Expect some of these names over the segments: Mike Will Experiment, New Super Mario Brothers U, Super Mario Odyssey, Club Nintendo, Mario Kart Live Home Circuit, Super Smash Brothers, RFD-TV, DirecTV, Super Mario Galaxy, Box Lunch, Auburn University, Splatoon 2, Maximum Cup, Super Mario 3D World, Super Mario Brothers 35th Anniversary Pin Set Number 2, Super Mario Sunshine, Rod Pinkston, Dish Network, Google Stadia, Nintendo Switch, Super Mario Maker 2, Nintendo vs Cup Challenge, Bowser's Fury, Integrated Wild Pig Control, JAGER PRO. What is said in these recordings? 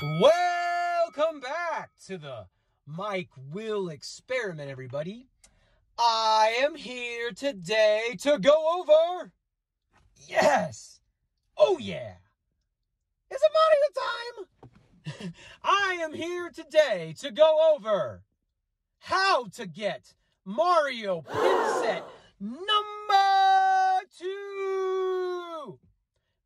Welcome back to the Mike Will Experiment, everybody. I am here today to go over, yes, oh yeah, it's a Mario time. I am here today to go over how to get Mario Pin Set Number 2.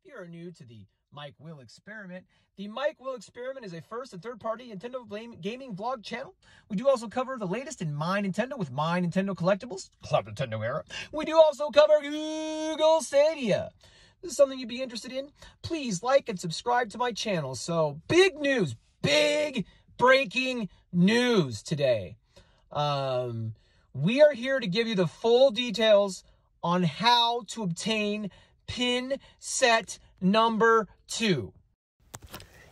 If you are new to the Mike Will Experiment. The Mike Will Experiment is a first and third party Nintendo gaming vlog channel. We do also cover the latest in My Nintendo with My Nintendo Collectibles, Club Nintendo era. We do also cover Google Stadia. This is something you'd be interested in. Please like and subscribe to my channel. So big news, big breaking news today. We are here to give you the full details on how to obtain Pin Set Number 2.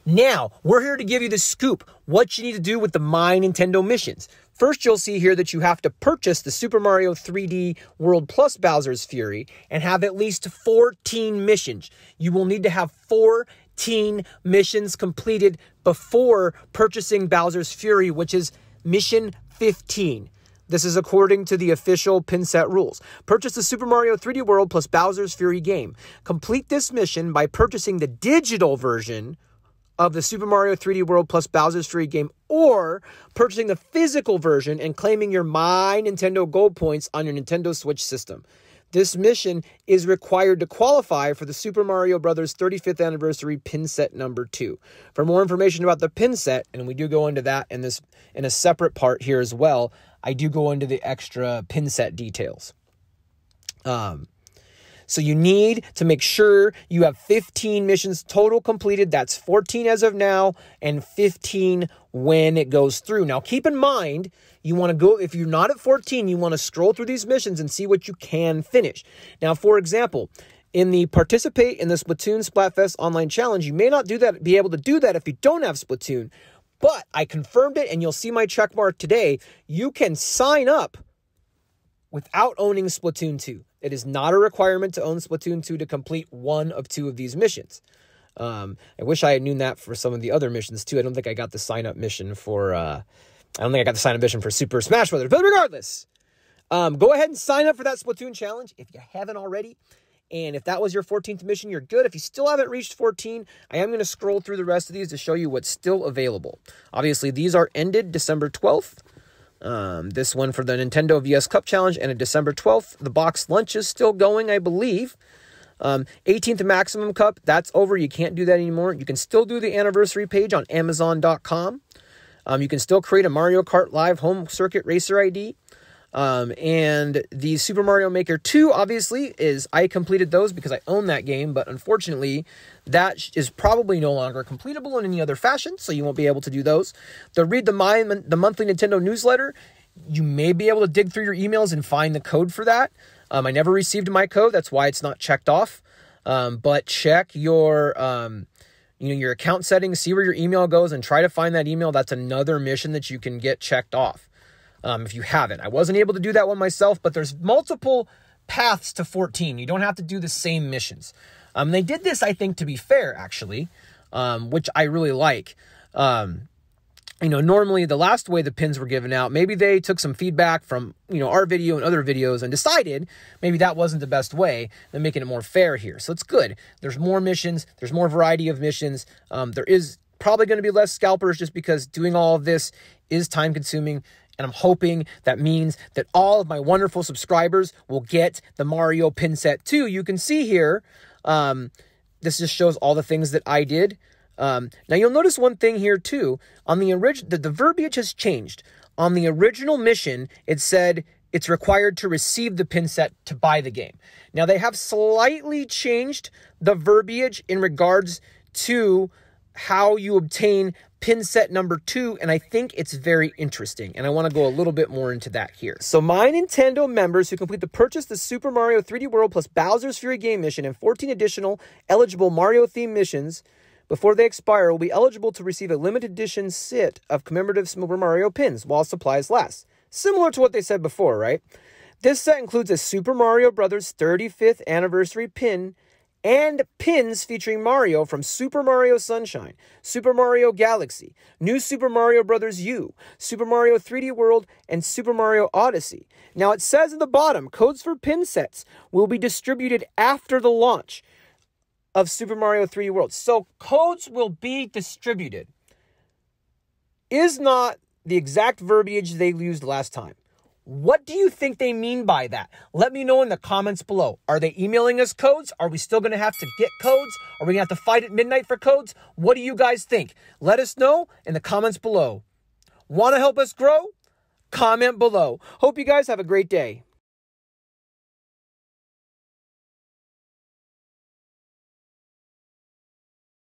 Now, we're here to give you the scoop, what you need to do with the My Nintendo missions. First, you'll see here that you have to purchase the Super Mario 3D World plus Bowser's Fury and have at least 14 missions. You will need to have 14 missions completed before purchasing Bowser's Fury, which is mission 15. This is according to the official pin set rules. Purchase the Super Mario 3D World plus Bowser's Fury game. Complete this mission by purchasing the digital version of the Super Mario 3D World plus Bowser's Fury game, or purchasing the physical version and claiming your My Nintendo Gold points on your Nintendo Switch system. This mission is required to qualify for the Super Mario Brothers 35th Anniversary Pin Set Number 2. For more information about the pin set, and we do go into that in a separate part here as well, I do go into the extra pin set details. So you need to make sure you have 15 missions total completed. That's 14 as of now and 15 when it goes through. Now, keep in mind, you want to go, if you're not at 14, you want to scroll through these missions and see what you can finish. Now, for example, in the participate in the Splatoon Splatfest online challenge, you may not do that, be able to do that if you don't have Splatoon. But I confirmed it, and you'll see my check mark today. You can sign up without owning Splatoon 2. It is not a requirement to own Splatoon 2 to complete one of two of these missions. I wish I had known that for some of the other missions, too. I don't think I got the sign-up mission for... I don't think I got the sign-up mission for Super Smash Brothers. But regardless, go ahead and sign up for that Splatoon challenge if you haven't already. And if that was your 14th mission, you're good. If you still haven't reached 14, I am going to scroll through the rest of these to show you what's still available. Obviously, these are ended December 12th. This one for the Nintendo vs Cup Challenge ended December 12th. The Box Lunch is still going, I believe. 18th Maximum Cup, that's over. You can't do that anymore. You can still do the anniversary page on Amazon.com. You can still create a Mario Kart Live Home Circuit Racer ID. And the Super Mario Maker 2, obviously, is I completed those because I own that game, but unfortunately, that is probably no longer completable in any other fashion, so you won't be able to do those. The Read the Monthly Nintendo Newsletter, you may be able to dig through your emails and find the code for that. I never received my code, that's why it's not checked off, but check your... your account settings, see where your email goes, and try to find that email. That's another mission that you can get checked off. If you haven't, I wasn't able to do that one myself, but there's multiple paths to 14. You don't have to do the same missions. They did this, I think, to be fair, actually, which I really like. Normally the last way the pins were given out, maybe they took some feedback from, our video and other videos and decided maybe that wasn't the best way. They're making it more fair here. So it's good. There's more missions. There's more variety of missions. There is probably going to be less scalpers just because doing all of this is time consuming. And I'm hoping that means that all of my wonderful subscribers will get the Mario Pin Set 2. You can see here, this just shows all the things that I did. Now, you'll notice one thing here, too. On the original, the verbiage has changed. On the original mission, it said it's required to receive the pin set to buy the game. Now, they have slightly changed the verbiage in regards to how you obtain pin set number 2, and I think it's very interesting, and I want to go a little bit more into that here. So My Nintendo members who complete the purchase the Super Mario 3D World plus Bowser's Fury game mission and 14 additional eligible Mario-themed missions before they expire will be eligible to receive a limited edition set of commemorative Super Mario pins while supplies last. Similar to what they said before, right? This set includes a Super Mario Brothers 35th Anniversary pin and pins featuring Mario from Super Mario Sunshine, Super Mario Galaxy, New Super Mario Brothers U, Super Mario 3D World, and Super Mario Odyssey. Now it says at the bottom, codes for pin sets will be distributed after the launch of Super Mario 3D World. So codes will be distributed is not the exact verbiage they used last time. What do you think they mean by that? Let me know in the comments below. Are they emailing us codes? Are we still going to have to get codes? Are we going to have to fight at midnight for codes? What do you guys think? Let us know in the comments below. Want to help us grow? Comment below. Hope you guys have a great day.